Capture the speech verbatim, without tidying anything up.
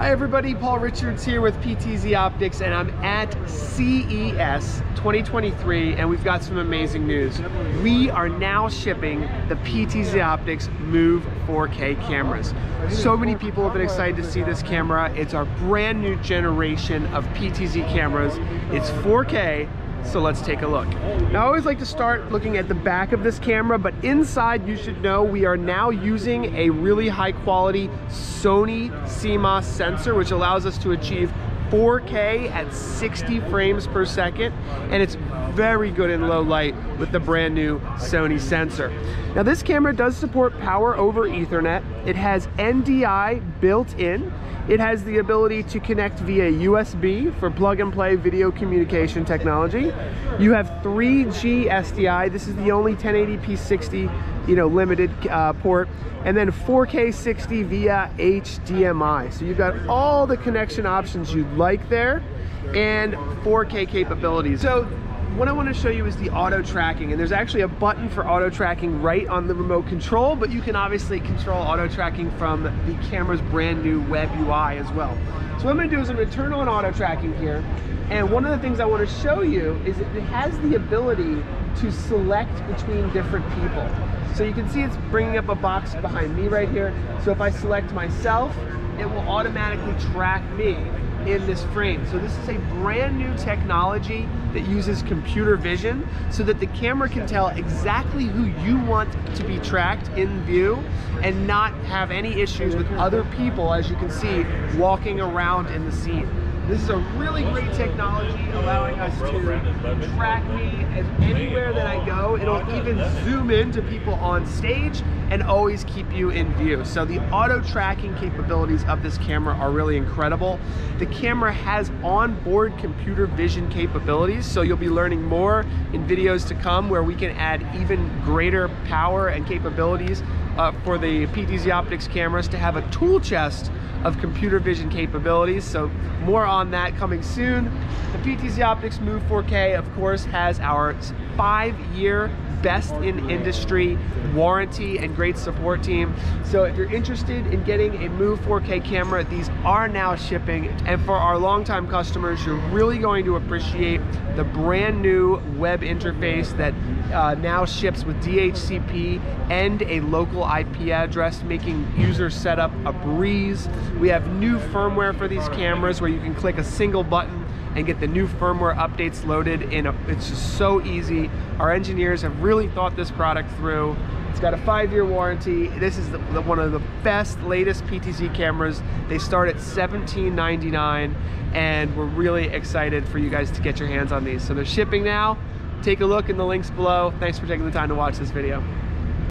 Hi everybody, Paul Richards here with P T Z Optics, and I'm at C E S twenty twenty-three, and we've got some amazing news. We are now shipping the P T Z Optics Move four K cameras. So many people have been excited to see this camera. It's our brand new generation of P T Z cameras. It's four K. So let's take a look. Now I always like to start looking at the back of this camera, but inside you should know we are now using a really high quality Sony C M O S sensor, which allows us to achieve four K at sixty frames per second, and it's very good in low light with the brand new Sony sensor. Now this camera does support power over Ethernet. It has N D I built in. It has the ability to connect via U S B for plug-and-play video communication technology. You have three G S D I. This is the only ten eighty p sixty, you know, limited uh, port, and then four K sixty via H D M I. So you've got all the connection options you'd like there, and four K capabilities. So what I want to show you is the auto tracking, and there's actually a button for auto tracking right on the remote control, but you can obviously control auto tracking from the camera's brand new web U I as well. So what I'm going to do is I'm going to turn on auto tracking here, and one of the things I want to show you is it has the ability to select between different people. So you can see it's bringing up a box behind me right here. So if I select myself, it will automatically track me in this frame. So this is a brand new technology that uses computer vision so that the camera can tell exactly who you want to be tracked in view and not have any issues with other people, as you can see, walking around in the scene. This is a really great technology, allowing us to track me anywhere that I go. It'll even zoom in to people on stage and always keep you in view. So the auto tracking capabilities of this camera are really incredible. The camera has onboard computer vision capabilities, so you'll be learning more in videos to come where we can add even greater power and capabilities uh, for the P T Z Optics cameras to have a tool chest of computer vision capabilities. So more on that coming soon. The P T Z Optics Move four K, of course, has our five year best in industry warranty and great support team. So if you're interested in getting a Move four K camera, these are now shipping. And for our longtime customers, you're really going to appreciate the brand new web interface that uh, now ships with D H C P and a local I P address, making user setup a breeze. We have new firmware for these cameras where you can click a single button and get the new firmware updates loaded in. A, it's just so easy. Our engineers have really thought this product through. It's got a five year warranty. This is the, the, one of the best, latest P T Z cameras. They start at seventeen ninety-nine, and we're really excited for you guys to get your hands on these. So they're shipping now. Take a look in the links below. Thanks for taking the time to watch this video.